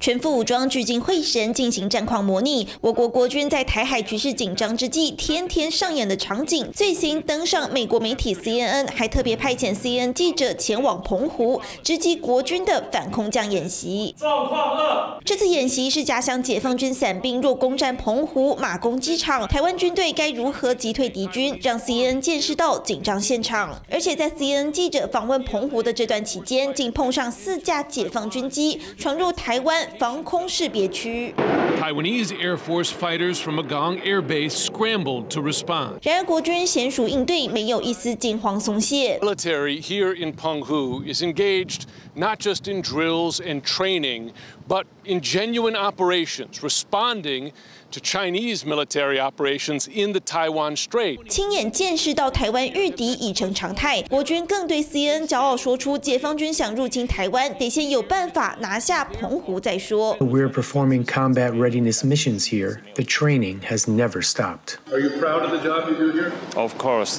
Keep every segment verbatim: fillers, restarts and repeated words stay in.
全副武装聚精会神进行战况模拟，我国国军在台海局势紧张之际，天天上演的场景，最新登上美国媒体 C N N， 还特别派遣 C N N 记者前往澎湖，直击国军的反空降演习。状况二，这次演习是假想解放军伞兵若攻占澎湖马公机场，台湾军队该如何击退敌军，让 C N N 见识到紧张现场。而且在 C N N 记者访问澎湖的这段期间，竟碰上四架解放军机闯入台湾 防空识别区。Taiwanese Air Force fighters from Agong Air Base scrambled to respond. 然而，国军娴熟应对，没有一丝惊慌松懈。Military here in Penghu is engaged not just in drills and training, but in genuine operations, responding to Chinese military operations in the Taiwan Strait. 亲眼见识到台湾御敌已成常态，国军更对 C N N 骄傲说出，解放军想入侵台湾，得先有办法拿下澎湖再说。We're performing combat readiness missions here. The training has never stopped. Are you proud of the job you do here? Of course.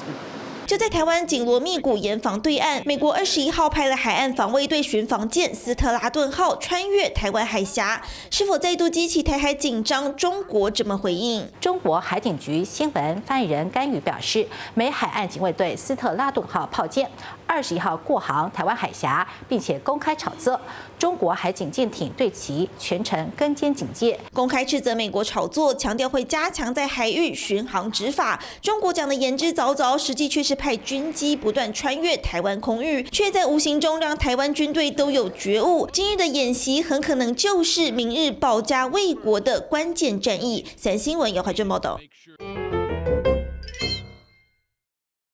就在台湾紧锣密鼓严防对岸，美国二十一号派了海岸防卫队巡防舰斯特拉顿号穿越台湾海峡，是否再度激起台海紧张？中国怎么回应？中国海警局新闻发言人甘宇表示，美海岸警卫队斯特拉顿号炮舰二十一号过航台湾海峡，并且公开谴责中国海警舰艇对其全程跟监警戒，公开斥责美国炒作，强调会加强在海域巡航执法。中国讲的言之凿凿，实际却是 派军机不断穿越台湾空域，却在无形中让台湾军队都有觉悟。今日的演习很可能就是明日保家卫国的关键战役。三新闻姚怀正报道。